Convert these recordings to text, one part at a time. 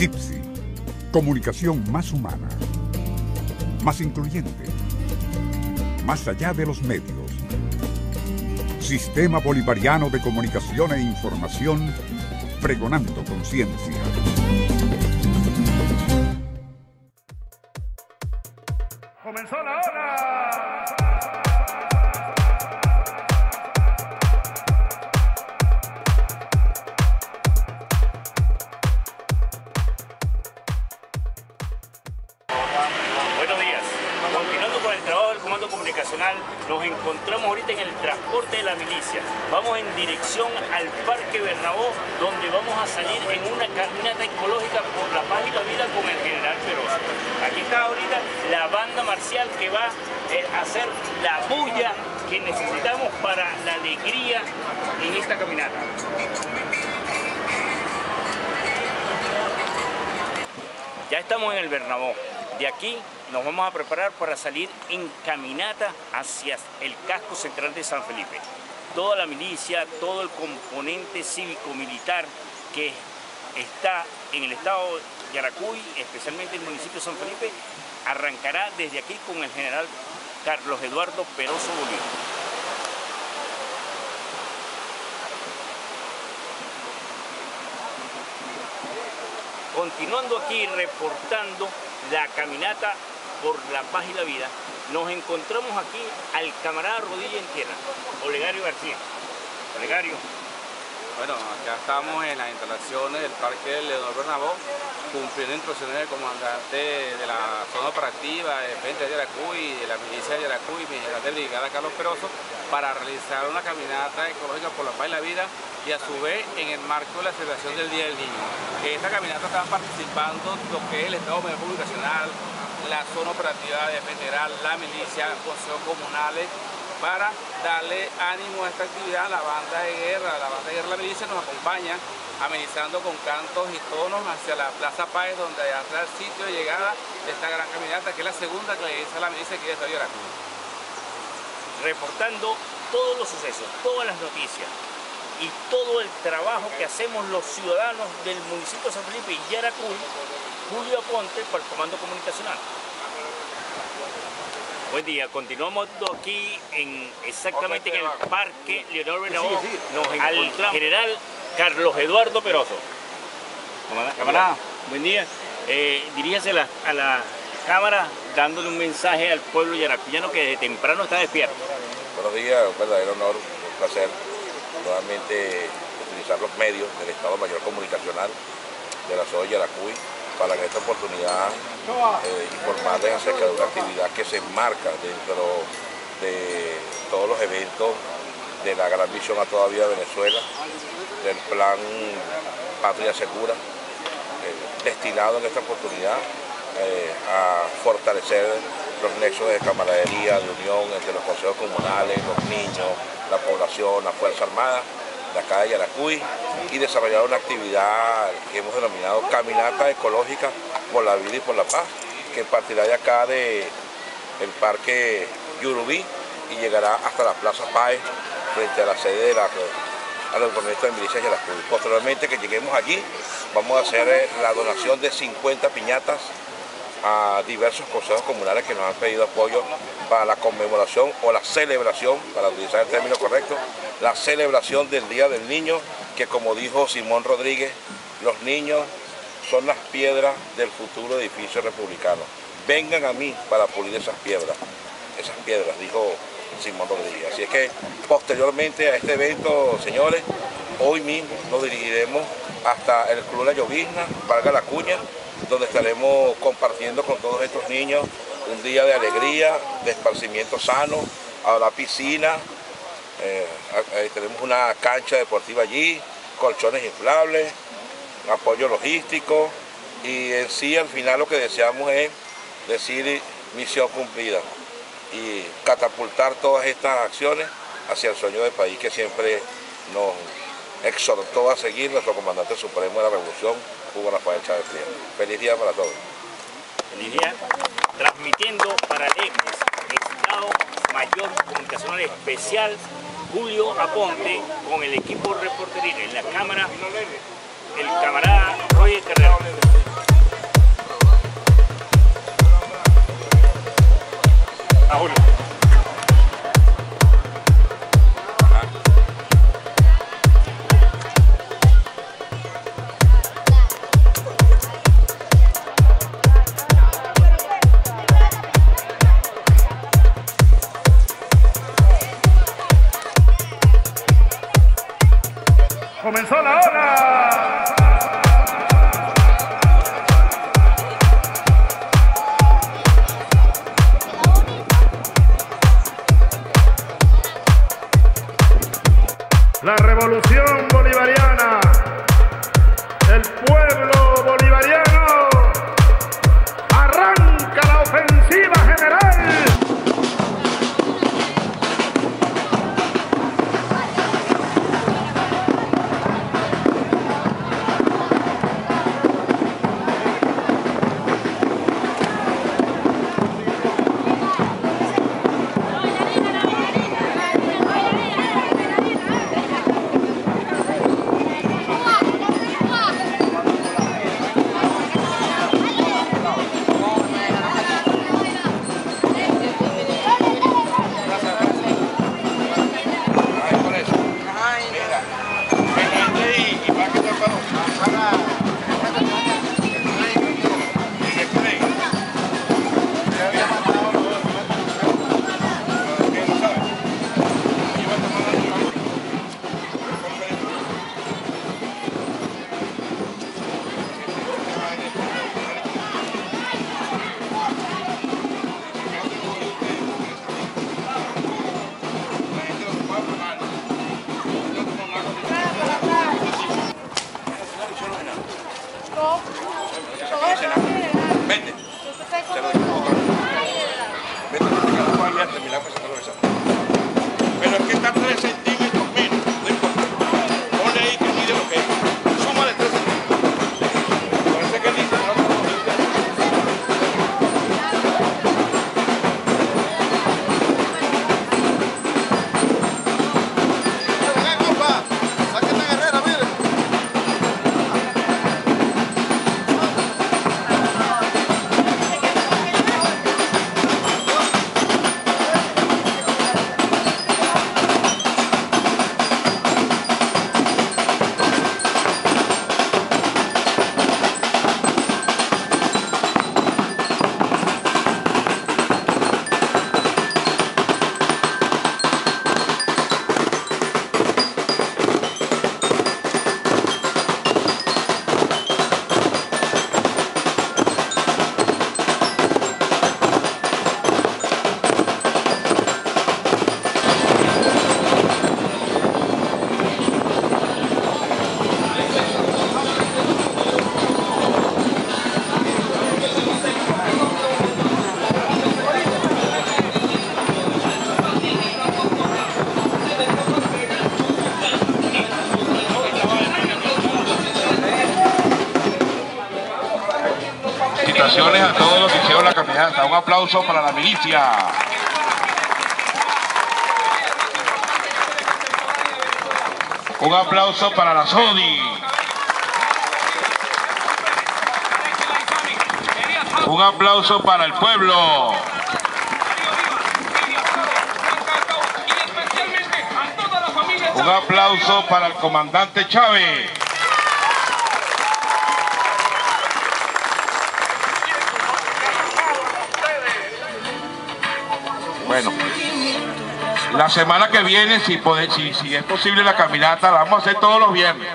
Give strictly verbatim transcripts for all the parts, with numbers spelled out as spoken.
Cipsi, comunicación más humana, más incluyente, más allá de los medios. Sistema Bolivariano de Comunicación e Información, pregonando conciencia. ¡Comenzó la hora! Buenos días. Continuando con el trabajo del Comando Comunicacional, nos encontramos ahorita en el transporte de la milicia. Vamos en dirección al Parque Bernabó, donde vamos a salir en una caminata ecológica por la paz y la vida con el general Perozo. Aquí está ahorita la banda marcial que va a hacer la bulla que necesitamos para la alegría en esta caminata. Ya estamos en el Bernabó. De aquí nos vamos a preparar para salir en caminata hacia el casco central de San Felipe. Toda la milicia, todo el componente cívico-militar que está en el estado de Yaracuy, especialmente el municipio de San Felipe, arrancará desde aquí con el general Carlos Eduardo Perozo Bolívar. Continuando aquí reportando la caminata por la paz y la vida, nos encontramos aquí al camarada rodilla en tierra, Olegario García. Olegario. Bueno, acá estamos en las instalaciones del Parque Leonor Bernabó, cumpliendo instrucciones del comandante de la zona operativa de frente de Yaracuy, de la milicia de Yaracuy, mi general de brigada Carlos Perozo, para realizar una caminata ecológica por la paz y la vida, y a su vez en el marco de la celebración del Día del Niño. En esta caminata están participando lo que es el Estado Mayor Comunicacional, la zona operativa de federal, la milicia, consejos comunales, para darle ánimo a esta actividad. La banda de guerra, la banda de guerra de la milicia nos acompaña, amenizando con cantos y tonos hacia la Plaza Páez, donde allá está el sitio de llegada de esta gran caminata, que es la segunda que le hizo a la milicia aquí de esta Yaracuy. Reportando todos los sucesos, todas las noticias y todo el trabajo que hacemos los ciudadanos del municipio de San Felipe y Yaracuy, Julio Aponte para el Comando Comunicacional. Buen día, continuamos aquí en exactamente en el Parque Leonor Bernabó, sí, sí, sí. Nos encontramos al general Carlos Eduardo Perozo. Camarada, buen día. Eh, diríjase a la, a la cámara dándole un mensaje al pueblo yaracuyano que desde temprano está despierto. Buenos días, un verdadero honor, un placer nuevamente utilizar los medios del Estado Mayor Comunicacional de la zona de Yaracuy para en esta oportunidad eh, informarles acerca de una actividad que se enmarca dentro de todos los eventos de la gran misión a toda vida de Venezuela, del plan Patria Segura, eh, destinado en esta oportunidad eh, a fortalecer los nexos de camaradería, de unión entre los consejos comunales, los niños, la población, la Fuerza Armada de acá de Yaracuy, y desarrollar una actividad que hemos denominado Caminata Ecológica por la Vida y por la Paz, que partirá de acá del Parque Yurubí y llegará hasta la Plaza Páez, frente a la sede de la agrupamiento de milicias de Yaracuy. Posteriormente que lleguemos allí, vamos a hacer la donación de cincuenta piñatas a diversos consejos comunales que nos han pedido apoyo para la conmemoración o la celebración, para utilizar el término correcto, la celebración del Día del Niño, que como dijo Simón Rodríguez, los niños son las piedras del futuro edificio republicano. Vengan a mí para pulir esas piedras, esas piedras, dijo Simón Rodríguez. Así es que posteriormente a este evento, señores, hoy mismo nos dirigiremos hasta el Club La Llovizna, valga la cuña, donde estaremos compartiendo con todos estos niños un día de alegría, de esparcimiento sano, a la piscina, eh, eh, tenemos una cancha deportiva allí, colchones inflables, apoyo logístico, y en sí al final lo que deseamos es decir misión cumplida y catapultar todas estas acciones hacia el sueño del país que siempre nos exhortó a seguir nuestro comandante supremo de la revolución, Hugo Rafael Chávez Frías. Feliz día para todos. Feliz día. Transmitiendo para el Estado Mayor Comunicacional Especial, Julio Aponte, con el equipo reporteril en la cámara, el camarada Roger Carrera. Ahora. ¡Comenzó la hora! La revolución bolivariana, el pueblo bolivariano, arranca la ofensiva general. A todos los que hicieron la caminata, un aplauso para la milicia. Un aplauso para la ZODI. Un aplauso para el pueblo. Un aplauso para el comandante Chávez. Bueno, la semana que viene, si, puede, si, si es posible la caminata, la vamos a hacer todos los viernes.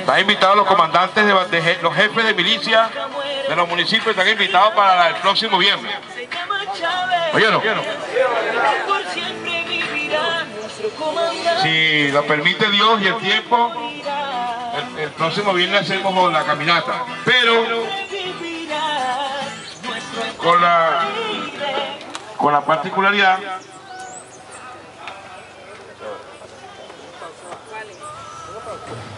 Están invitados los comandantes, de, de, los jefes de milicia de los municipios, están invitados para la, el próximo viernes. Oye, ¿no? Si lo permite Dios y el tiempo, el, el próximo viernes hacemos la caminata. Pero, con la... con la particularidad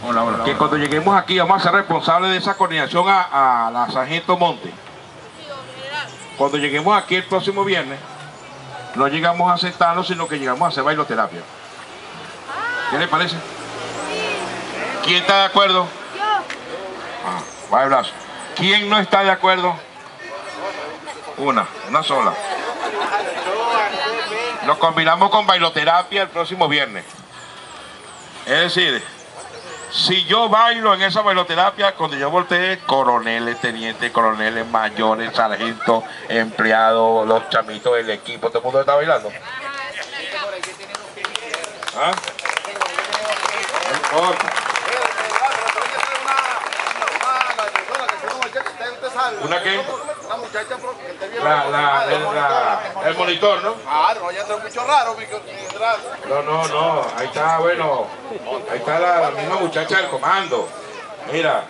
hola, hola, que hola. Cuando lleguemos aquí vamos a ser responsables de esa coordinación a, a la sargento Monte. Cuando lleguemos aquí el próximo viernes no llegamos a sentarlo, sino que llegamos a hacer bailoterapia. ¿Qué les parece? ¿Quién está de acuerdo? Ah, va de brazo. ¿Quién no está de acuerdo? Una, una sola. Lo combinamos con bailoterapia el próximo viernes. Es decir, si yo bailo en esa bailoterapia, cuando yo volteé, coroneles, tenientes, coroneles, mayores, sargentos, empleados, los chamitos del equipo, todo el mundo está bailando. ¿Ah? No importa. ¿Una qué? La muchacha que te viene la, la, la, la, el monitor, ¿no? Claro, no, ya está un bicho raro. No, no, no, ahí está, bueno, ahí está la, la misma muchacha del comando. Mira,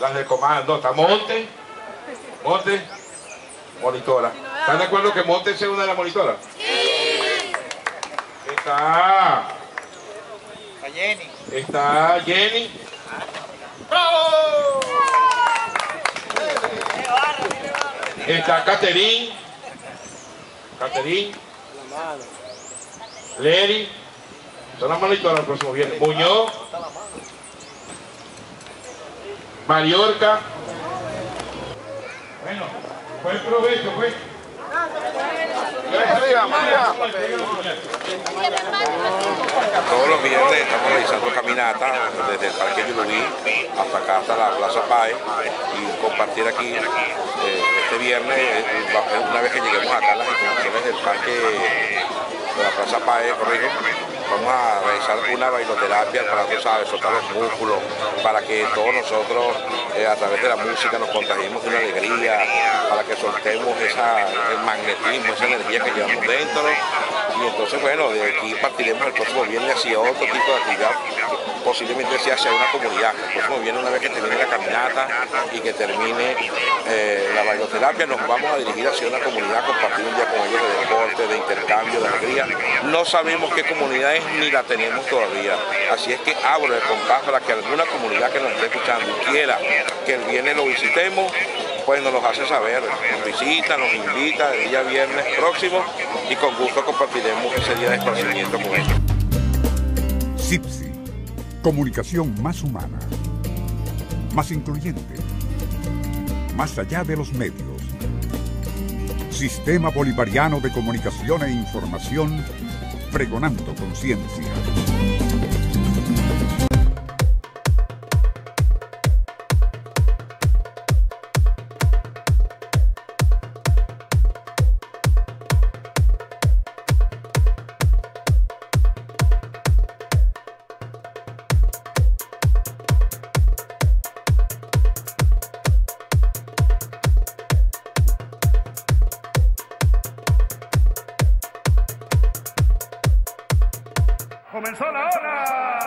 las del comando, está Monte, Monte, monitora. ¿Están de acuerdo que Monte sea una de las monitoras? Sí. Está... Está Jenny. Está Jenny. ¡Bravo! Está Caterín, Caterín, Lery, son las monitoras el próximo viernes. Muñoz, Mariorca. Bueno, buen provecho, pues. Todos los viernes estamos realizando caminatas desde el Parque Yurubí hasta acá, hasta la Plaza Páez, y compartir aquí eh, este viernes, una vez que lleguemos acá a las instalaciones del Parque de la Plaza Páez, correcto, vamos a realizar una bailoterapia para, tú sabes, soltar los músculos, para que todos nosotros eh, a través de la música nos contagiemos de una alegría, para que soltemos esa, el magnetismo, esa energía que llevamos dentro. Y entonces, bueno, de aquí partiremos el próximo viernes hacia otro tipo de actividad, posiblemente sea hacia una comunidad. El próximo viernes, una vez que termine la caminata y que termine eh, la bailoterapia, nos vamos a dirigir hacia una comunidad, compartir un día con ellos de deporte, de intercambio, de alegría. No sabemos qué comunidad ni la tenemos todavía, así es que abro el compás para que alguna comunidad que nos esté escuchando y quiera que el viernes lo visitemos, pues nos los hace saber, nos visita, nos invita el día viernes próximo y con gusto compartiremos ese día de esparcimiento con ellos. Cipsi, comunicación más humana, más incluyente, más allá de los medios. Sistema Bolivariano de Comunicación e Información, pregonando conciencia. ¡Comenzó la hora!